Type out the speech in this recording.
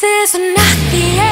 This is not the end.